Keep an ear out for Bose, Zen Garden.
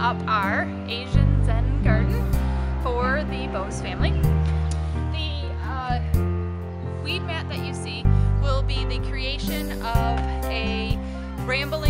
up our Asian Zen garden for the Bose family. The weed mat that you see will be the creation of a rambling